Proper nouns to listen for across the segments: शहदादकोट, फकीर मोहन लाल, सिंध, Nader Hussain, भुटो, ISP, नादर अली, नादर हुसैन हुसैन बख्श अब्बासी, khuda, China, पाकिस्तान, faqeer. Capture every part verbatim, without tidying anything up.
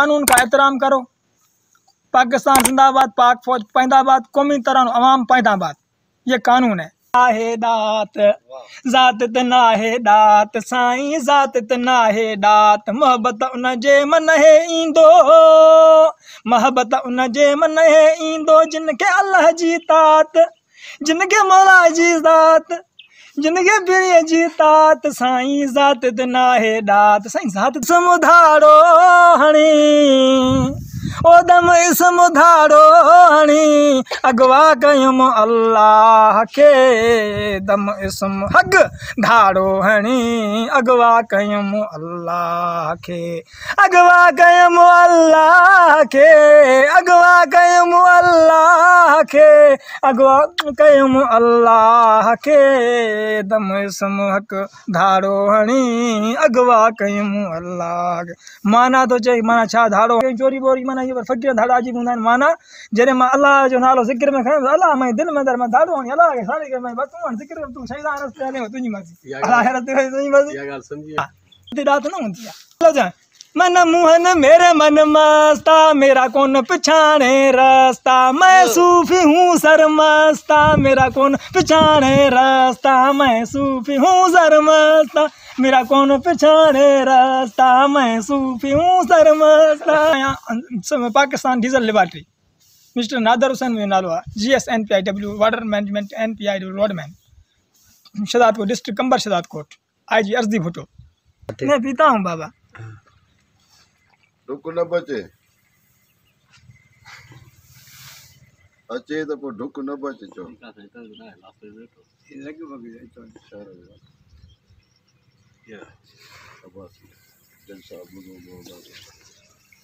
कानून का एहतराम करो। पाकिस्तान जिंदाबाद, पाक फौज पैदाबाद, कौमी तरह अवाम पैदाबाद, ये कानून है। शाहदात जात तना है दात साईं जात तना है दात मोहब्बत उन जे मन है इंदो मोहब्बत उन जे मन है इंदो जिनके अल्लाह जी तात जिनके मौला जी जात जिनके बिर जी तात साईं जात तना है दात साईं जात समुधारो हणी ओदम इसम धारो हणी अगवा कयुम अल्लाह के दम इसम हग धारो हणी अगवा कयुम अल्लाह के अगवा कयुम अल्लाह के अगवा कयुम अल्लाह के अगवा कयुम अल्लाह के दम इसम हक धारो हणी अगवा कयुम अल्लाह के। माना तो चाहिए, माना छा धारो चोरी बोरी माना ये फकीर धाड़ा जी मुंदा माना जरे मां अल्लाह जो नालो जिक्र में खयो अल्लाह मैं दिल में दर में धाड़ो अल्लाह के सारे के मैं बतून जिक्र तू शैदा रस्ते ने तुजी मर्जी आखिरत है तुजी मर्जी या गाल समझिया ते रात ना होती चलो जा मन मोहन मेरे मन मस्ता मेरा कौन पहचाने रास्ता मैं सूफी हूँ शर्मस्ता मेरा कौन पहचाने रास्ता मैं सूफी हूँ शर्मस्ता मेरा कौन पहचाने रास्ता मैं सूफी हूँ शर्मस्ता। पाकिस्तान diesel laboratory mister Nadir Hussain में नालो है जी S N P I W water management N P I W रोडमैन शहदादकोट डिस्ट्रिक्ट कंबर शहदादकोट आई जी अर्जी भुटो। मैं पीता हूँ बाबा ढुक न बचे अचे तो ढुक न बचे चो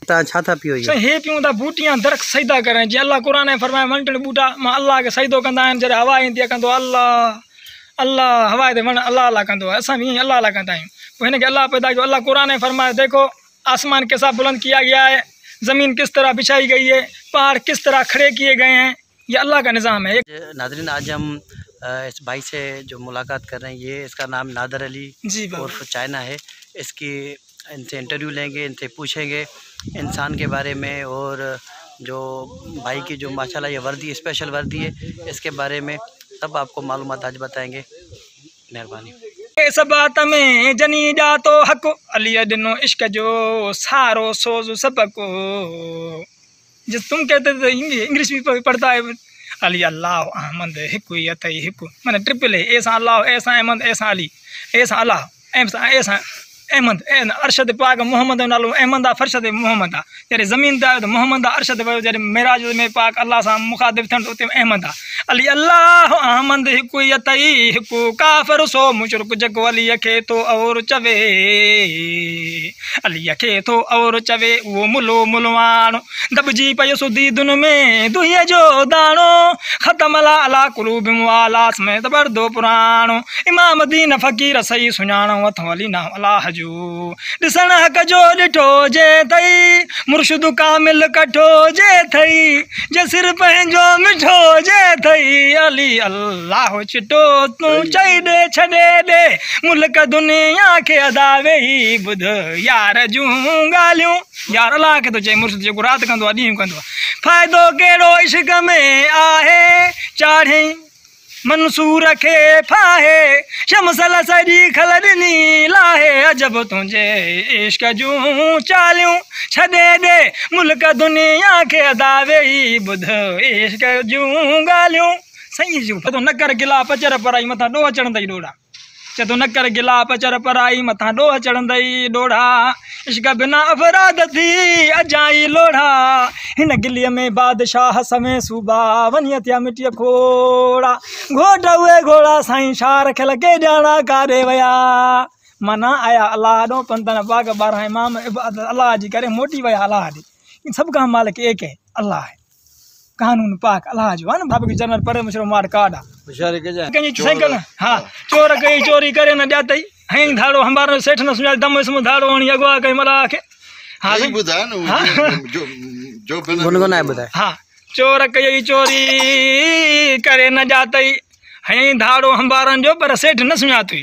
ता छा था पियो ये हे पियो ता बूटियां दरख सजदा करे जे अल्लाह कुरान ने फरमाया मंटल बूटा मां अल्लाह के सजदो कंदा आन जे हवा इंदिया कंदो अल्लाह अल्लाह हवा दे मन अल्लाह अल्लाह कंदो असा भी अल्लाह अल्लाह कंदा आयो पने के अल्लाह पैदा जो अल्लाह कुरान ने फरमाया देखो आसमान कैसा बुलंद किया गया है, जमीन किस तरह बिछाई गई है, पहाड़ किस तरह खड़े किए गए हैं, ये अल्लाह का निज़ाम है। नाज़रीन आज हम इस भाई से जो मुलाकात कर रहे हैं ये इसका नाम नादर अली उर्फ चाइना है। इसकी इनसे इंटरव्यू लेंगे, इनसे पूछेंगे इंसान के बारे में और जो भाई की जो माशाल्लाह ये वर्दी स्पेशल वर्दी है इसके बारे में सब आपको मालूमात आज बताएंगे। मेहरबानी इस बात में जनी जातो हक अली दिनो इश्क जो सारो सोज सबको जिस तुम कहते थे इंग्लिश भी पढ़ता है अली अल्लाह अहमद हिकु यतई हिकु माने ट्रिपल है ऐसा अल्लाह ऐसा अहमद ऐसा अली ऐसा अल्लाह ऐसा ऐसा अहमद एन अरशद पाक मोहम्मद नालो अहमदा फरशद मोहम्मदा जरे ज़मीन दा तो मोहम्मदा अरशद वयो जरे मेराज में पाक अल्लाह सा मुखातिब थन उते अहमदा अली अल्लाह अहमद हिकु यतई हिकु काफिर सो मुशरिक जग अली के तो और चवे अली के तो और चवे वो मुलो मुलवान दबजी पयो सुदी दुन में दुहिया जो दानो खत्म अला अला कुलूब मुआलास में दबर दो पुरानो इमाम दीन फकीर सही सुनाणो अथो अली ना अल्लाह जो दिसण हक जो डिठो जे थई मुर्शिद कामिल कठो जे थई जे सिर पंहिंजो मिठो जे थई अली अल्लाह चिटो तू चई दे छडे दे मुल्क दुनिया के अदावे ही बुध यार जूं गालियूं यार अल्लाह के तो चई मुर्शिद जेको रात कंदो ॾींहुं कंदो फ़ाइदो कहिड़ो इश्क में आहे चाढ़े मंसूर खे फाहे शमसल सॼी खल ॾिनी लाहे अजब तुंहिंजे इश्क जूं चालियूं छॾे ॾे मुल्क दुनिया खे अदावे ई ॿुध इश्क जूं ॻाल्हियूं सही जूं चए थो न कर गिला पचर पराई मथां ॾोह चढ़ंदई ॾोढा चए थो न कर गिला पचर पराई मथां ॾोह चढ़ंदई ॾोढा इश्क बिना अफराद थी अजाई लोढ़ा हिन गिलीअ में बादशाह समें सूबा वञे थिया मिटीअ खोड़ा घोट उहे घोड़ा साईं छा रखियल केॾा काॾे विया माना आया अलाह ॾो पंदन बाग ॿारहं इमाम अलाह जी करे मोटी विया अलाह ॾे सभु का मालिक एक है अलाह है कानून पाक अलाह जो है न बाबा जनरल परे मुशरो मार काॾा कंहिंजी हा चोर कई चोरी करे न ॾिया अथई हई धाड़ो हमारो सेठ न सुञाणे दम इसम धाड़ो हणी अॻवा कई मलाह खे हाँ जो गुनगुनाए बुधाए हाँ चोर कई चोरी करे न जातई हई धाड़ो हंबारन जो पर सेठ न सुञातई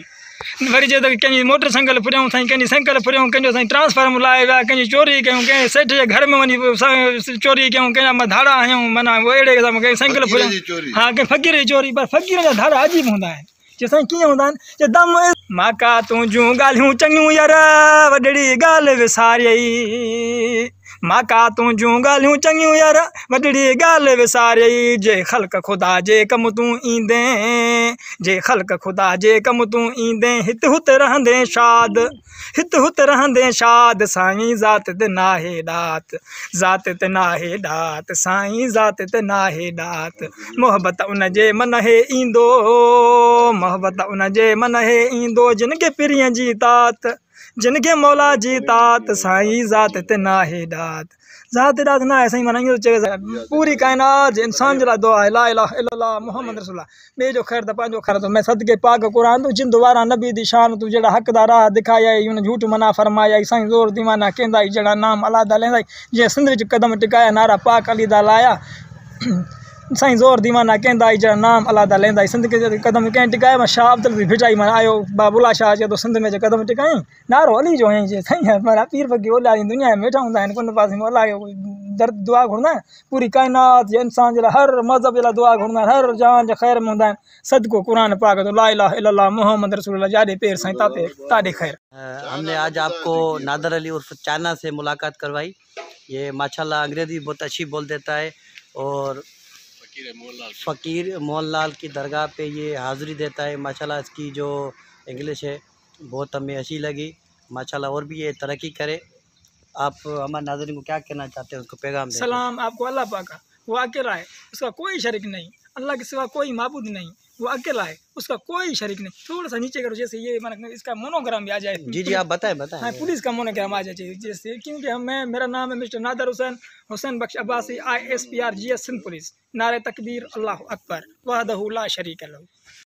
वरी जो कें मोटरसाइकिल फुरियऊं साईं, कंहिंजी साइकिल फुरियऊं, कंहिंजो साईं ट्रांसफार्मर लाहे विया, कंहिंजी चोरी कयूं, कंहिं सेठ जे घर में वञी चोरी कयूं, कंहिंजा धाड़ा हयूं, माना अहिड़े क़िस्म कंहिं साइकिल फुरियऊं। हा कंहिं फ़क़ीर जी चोरी, पर फ़क़ीर जा धाड़ा अजीब हूंदा आहिनि। जे साईं कीअं हूंदा आहिनि? जे दम माका तूं जूं ॻाल्हियूं चङियूं यार वॾड़ी ॻाल्हि विसारियई, माका तुंहिंजूं ॻाल्हियूं चङियूं यार वॾड़ी ॻाल्हि विसारियई। जे ख़ल्क़ ख़ुदा जे कमु तूं ईंदे, जे ख़ल्क़ ख़ुदा जे कमु तूं ईंदे, हिते हुते रहंदे शाद, हिते हुते रहंदे शाद। साईं ज़ात ते नाहे ॾात, ज़ात ते नाहे ॾात, साईं ज़ात ते नाहे ॾात। मोहबत उन जे मन हे ईंदो, मोहबत उन जे मन हे ईंदो, जिन खे पीरीअ जी तात, जिनके मौला जी तात। साईं ज़ात ते नाहे ॾात, ज़ात ॾात ना आहे साईं, माना इहो चए पूरी काइनात जे इंसान जे लाइ दुआ आहे ला इलाहा इल्लल्लाह मोहम्मद रसूलुल्लाह। ॿिए जो ख़ैर त पंहिंजो ख़ैर। मैं सदके पाक क़ुरान तूं जिंद वारा नबी दी शान, तूं जहिड़ा हक़दार राह दिखायाई हुन झूठ मना फरमायाई। साईं ज़ोर दीवाना कंदाई जहिड़ा नाम अलादा लहंदाई, जीअं सिंध जो कदम टिकाया नारा पाक अली दा लाया। साईं ज़ोर दीवाना कंदाई जहिड़ा नाम अलादा लहंदाई, सिंध के कदम कंहिं टिकाए। मां शाह अब्दुल बि फिटाई, माना आयो बाबुला शाह चए थो सिंध में जे कदम टिकाई नारो अली जो हईं। साईं माना पीर फ़क़ीर ओला जी दुनिया में वेठा हूंदा आहिनि, कोन पासे में ओला जो दर्द दुआ घुरंदा आहिनि। पूरी काइनात जे इंसान जे लाइ हर मज़हब जे लाइ दुआ घुरंदा आहिनि, हर जहान जे ख़ैर में हूंदा आहिनि। सदको क़ुरान पाक तो ला इलाहा इल्लल्लाह मोहम्मद रसूलुल्लाह जादे पैर साईं ताते तादे खैर। हमने आज आपको नादर अली उर्फ चाना से मुलाकात करवाई। ये माशाल्लाह अंग्रेज़ी बहुत अच्छी बोल देता है और फ़कीर मोहन लाल की दरगाह पे ये हाज़री देता है। माशाल्लाह इसकी जो इंग्लिश है बहुत हमें अच्छी लगी। माशाल्लाह और भी ये तरक्की करे। आप हमारे नाज़रीन को क्या कहना चाहते हैं, उसको पैगाम दें? सलाम आपको अल्लाह पाक का, वो अकेला है, उसका कोई शरीक नहीं, अल्लाह के सिवा कोई माबूद नहीं, वो अकेला है, उसका कोई शरीक नहीं। थोड़ा सा नीचे करो, जैसे ये माना इसका मोनोग्राम भी आ जाए। जी जी आप बताएं बताएं। हाँ पुलिस का मोनोग्राम आ जाए, जैसे क्योंकि हमें मेरा नाम है mister नादर हुसैन हुसैन बख्श अब्बासी I S P R G S सिंध police. नारे तकबीर, अल्लाह अकबर, वहदहू ला शरीक लहू।